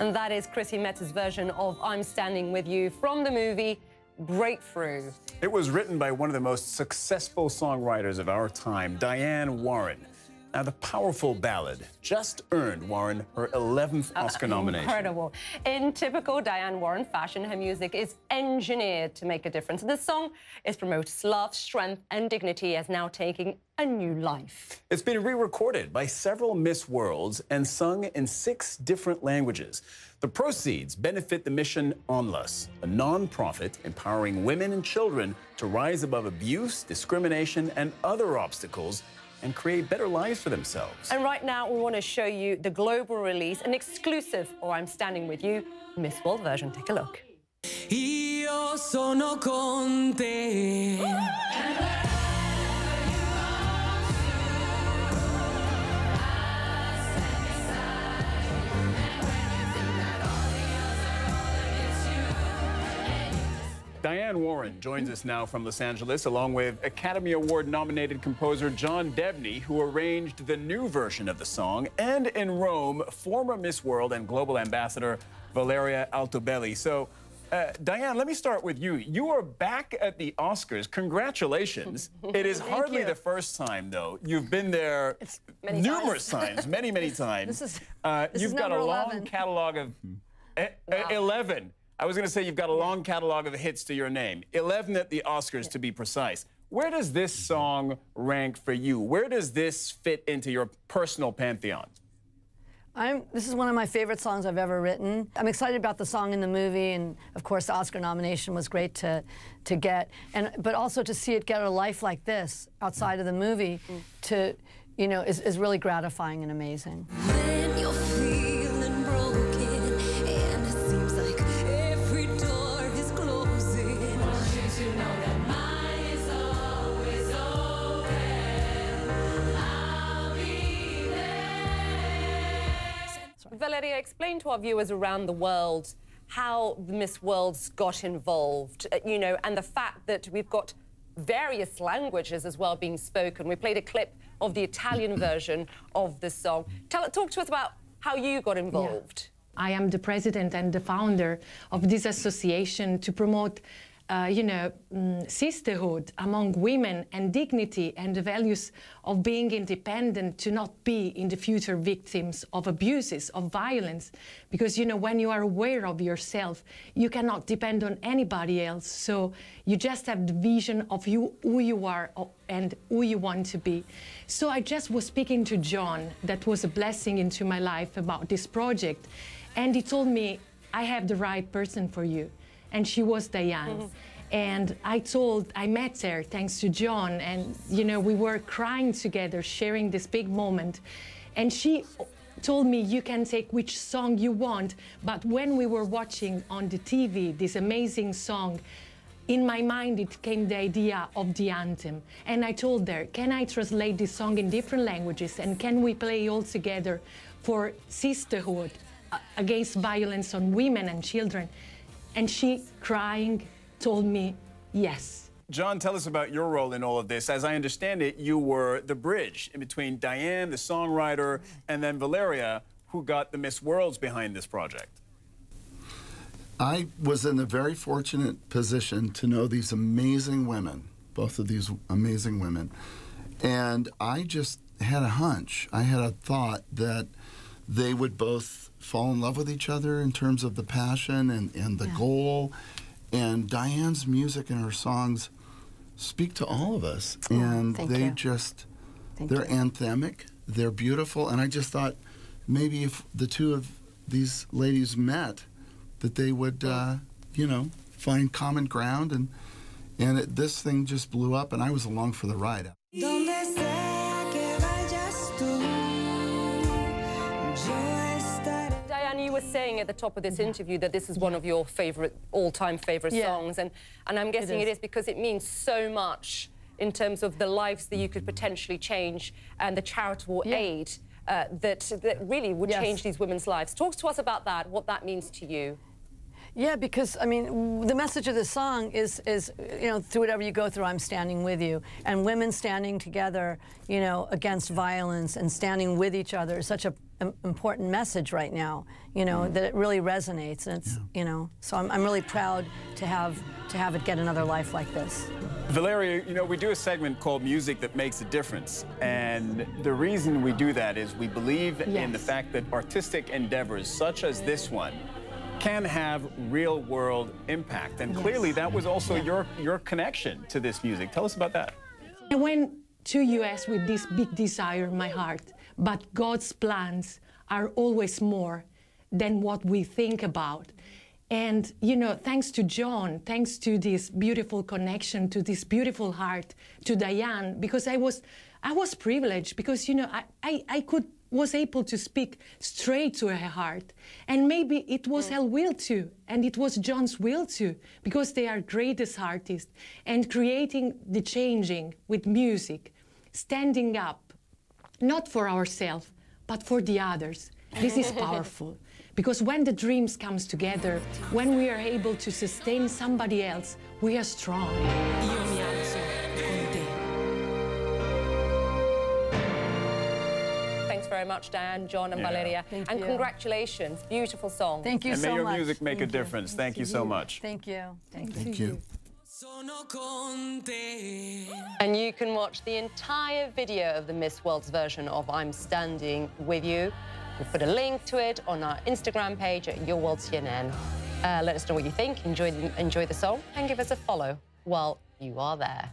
And that is Chrissy Metz's version of I'm Standing With You from the movie Breakthrough. It was written by one of the most successful songwriters of our time, Diane Warren. Now, the powerful ballad just earned Warren her 11th Oscar nomination. Incredible. In typical Diane Warren fashion, her music is engineered to make a difference. This song is promotes love, strength, and dignity as now taking a new life. It's been re-recorded by several Miss Worlds and sung in 6 different languages. The proceeds benefit the Mission Onlus, a nonprofit empowering women and children to rise above abuse, discrimination, and other obstacles and create better lives for themselves. And right now, we want to show you the global release, an exclusive or I'm Standing With You Miss World version. Take a look. Io sono con te. Diane Warren joins us now from Los Angeles, along with Academy Award-nominated composer John Debney, who arranged the new version of the song, and in Rome, former Miss World and global ambassador Valeria Altobelli. So, Diane, let me start with you. You are back at the Oscars. Congratulations. It is hardly the first time, though. You've been there numerous times, many, many times. You've got a long catalog of 11. I was going to say you've got a long catalog of hits to your name, 11 at the Oscars to be precise. Where does this song rank for you? Where does this fit into your personal pantheon? This is one of my favorite songs I've ever written. I'm excited about the song in the movie, and of course the Oscar nomination was great to get, but also to see it get a life like this outside of the movie, to you know, is really gratifying and amazing. When you're feeling broken, Valeria, explain to our viewers around the world how the Miss Worlds got involved, you know, and the fact that we've got various languages as well being spoken. We played a clip of the Italian version of the song. Talk to us about how you got involved. Yeah. I am the president and the founder of this association to promote, you know, sisterhood among women and dignity and the values of being independent, to not be in the future victims of abuses, of violence. Because, you know, when you are aware of yourself, you cannot depend on anybody else. So you just have the vision of you, who you are and who you want to be. So I just was speaking to John, that was a blessing into my life, about this project. And he told me, I have the right person for you. And she was Diane. And I met her thanks to John, and you know, we were crying together, sharing this big moment. And she told me, you can take which song you want, but when we were watching on the TV this amazing song, in my mind it came the idea of the anthem. And I told her, can I translate this song in different languages, and can we play all together for sisterhood against violence on women and children? And she, crying, told me yes. John, tell us about your role in all of this. As I understand it, you were the bridge in between Diane, the songwriter, and then Valeria, who got the Miss Worlds behind this project. I was in the very fortunate position to know these amazing women, both of these amazing women, and I just had a hunch. I had a thought that they would both fall in love with each other in terms of the passion and the goal. And Diane's music and her songs speak to all of us. And they're anthemic, they're beautiful. And I just thought maybe if the two of these ladies met, that they would, you know, find common ground. And this thing just blew up, and I was along for the ride. You were saying at the top of this interview that this is one of your favorite, all-time favorite songs, and I'm guessing it is because it means so much in terms of the lives that you could potentially change and the charitable aid that really would change these women's lives. Talk to us about that, what that means to you. Yeah, because, I mean, the message of the song is, you know, through whatever you go through, I'm standing with you. And women standing together, you know, against violence and standing with each other is such a important message right now, you know, that it really resonates, and it's, you know, so I'm really proud to have it get another life like this. Valeria, you know, we do a segment called Music That Makes a Difference, and the reason we do that is we believe in the fact that artistic endeavors such as this one can have real-world impact, and clearly that was also your connection to this music. Tell us about that. I went to U.S. with this big desire in my heart, but God's plans are always more than what we think about. And, you know, thanks to John, thanks to this beautiful connection, to this beautiful heart, to Diane, because I was privileged, because, you know, I was able to speak straight to her heart. And maybe it was her will too, and it was John's will too, because they are greatest artists. And creating the changing with music, standing up, not for ourselves, but for the others. This is powerful. Because when the dreams comes together, when we are able to sustain somebody else, we are strong. Thanks very much, Diane, John, and Valeria. Thank you. Congratulations. Beautiful song. Thank you so much. And may your music make a difference. Thank you so much. Thank you. Thank you. And you can watch the entire video of the Miss World's version of I'm Standing With You. We'll put a link to it on our Instagram page at Your World CNN. Let us know what you think, enjoy the song, and give us a follow while you are there.